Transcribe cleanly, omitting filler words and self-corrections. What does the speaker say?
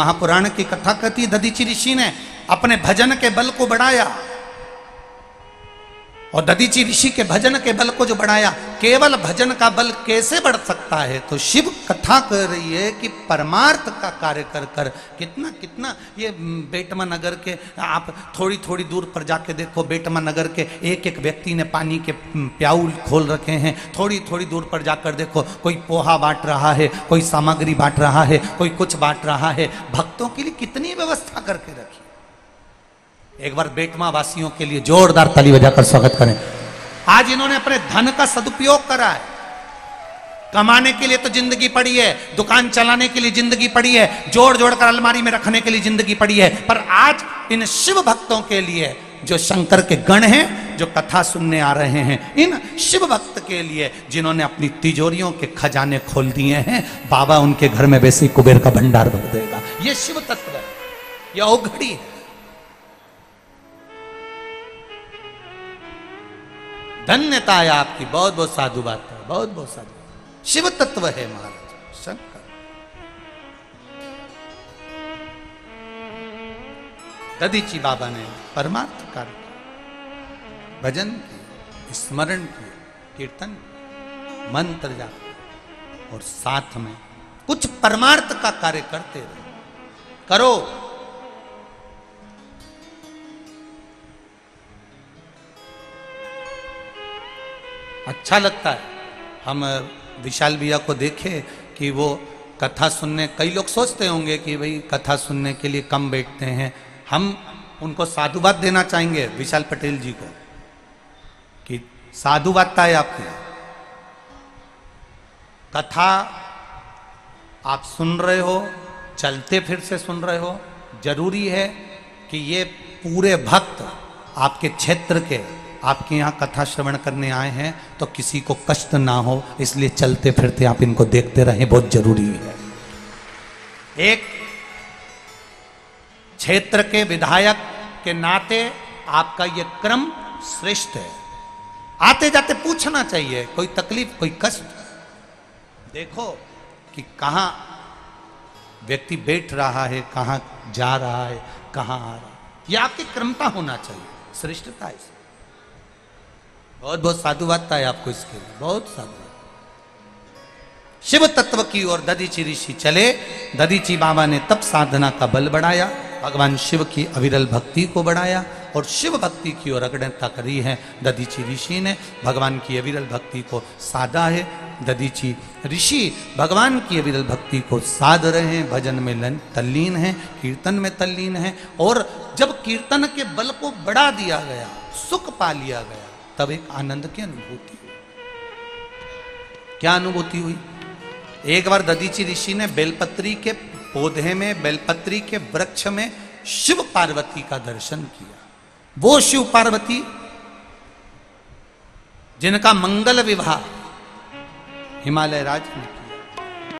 महापुराण की कथा कथी दधीचि ऋषि ने अपने भजन के बल को बढ़ाया, और दधीचि ऋषि के भजन के बल को जो बढ़ाया, केवल भजन का बल कैसे बढ़ सकता है? तो शिव कथा कर रही है कि परमार्थ का कार्य कर कर कितना कितना ये बेटमनगर के आप थोड़ी थोड़ी दूर पर जाके देखो, बेटमनगर के एक एक व्यक्ति ने पानी के प्याऊ खोल रखे हैं। थोड़ी थोड़ी दूर पर जाकर देखो, कोई पोहा बांट रहा है, कोई सामग्री बांट रहा है, कोई कुछ बांट रहा है। भक्तों के लिए कितनी व्यवस्था करके रखी। एक बार बेटमा वासियों के लिए जोरदार ताली बजाकर स्वागत करें। आज इन्होंने अपने धन का सदुपयोग करा है। कमाने के लिए तो जिंदगी पड़ी है, दुकान चलाने के लिए जिंदगी पड़ी है, जोड़ जोड़ कर अलमारी में रखने के लिए जिंदगी पड़ी है, पर आज इन शिव भक्तों के लिए जो शंकर के गण हैं, जो कथा सुनने आ रहे हैं, इन शिव भक्त के लिए जिन्होंने अपनी तिजोरियों के खजाने खोल दिए हैं, बाबा उनके घर में वैसे ही कुबेर का भंडार भर देगा। यह शिव तत्व है, यह औघड़ी है। धन्यता है आपकी, बहुत बहुत साधुवाद है, बहुत बहुत साधु। शिव तत्व है महाराज शंकर। दधीचि बाबा ने परमार्थ कार्य किया, भजन किया, स्मरण किया, कीर्तन किया, मंत्र जाप किया, और साथ में कुछ परमार्थ का कार्य करते रहो, करो। अच्छा लगता है। हम विशाल भैया को देखे कि वो कथा सुनने, कई लोग सोचते होंगे कि भाई कथा सुनने के लिए कम बैठते हैं। हम उनको साधुवाद देना चाहेंगे विशाल पटेल जी को कि साधुवाद है आपकी। कथा आप सुन रहे हो, चलते फिर से सुन रहे हो। जरूरी है कि ये पूरे भक्त आपके क्षेत्र के, आपके यहाँ कथा श्रवण करने आए हैं, तो किसी को कष्ट ना हो, इसलिए चलते फिरते आप इनको देखते रहें, बहुत जरूरी है। एक क्षेत्र के विधायक के नाते आपका ये क्रम श्रेष्ठ है। आते जाते पूछना चाहिए, कोई तकलीफ, कोई कष्ट। देखो कि कहाँ व्यक्ति बैठ रहा है, कहाँ जा रहा है, कहाँ आ रहा है। यह आपकी क्रमता होना चाहिए, श्रेष्ठता है। बहुत बहुत साधुवाद है आपको इसके लिए, बहुत साधुवाद। शिव तत्व की ओर दधीचि ऋषि चले। दधीचि बाबा ने तप साधना का बल बढ़ाया, भगवान शिव की अविरल भक्ति को बढ़ाया, और शिव भक्ति की ओर अग्रता करी है। दधीचि ऋषि ने भगवान की अविरल भक्ति को साधा है। दधीचि ऋषि भगवान की अविरल भक्ति को साध रहे हैं, भजन में तल्लीन हैं, कीर्तन में तल्लीन हैं। और जब कीर्तन के बल को बढ़ा दिया गया, सुख पा लिया गया, तब एक आनंद की अनुभूति हुई। क्या अनुभूति हुई? एक बार दधीचि ऋषि ने बेलपत्री के पौधे में, बेलपत्री के वृक्ष में शिव पार्वती का दर्शन किया। वो शिव पार्वती जिनका मंगल विवाह हिमालय राज में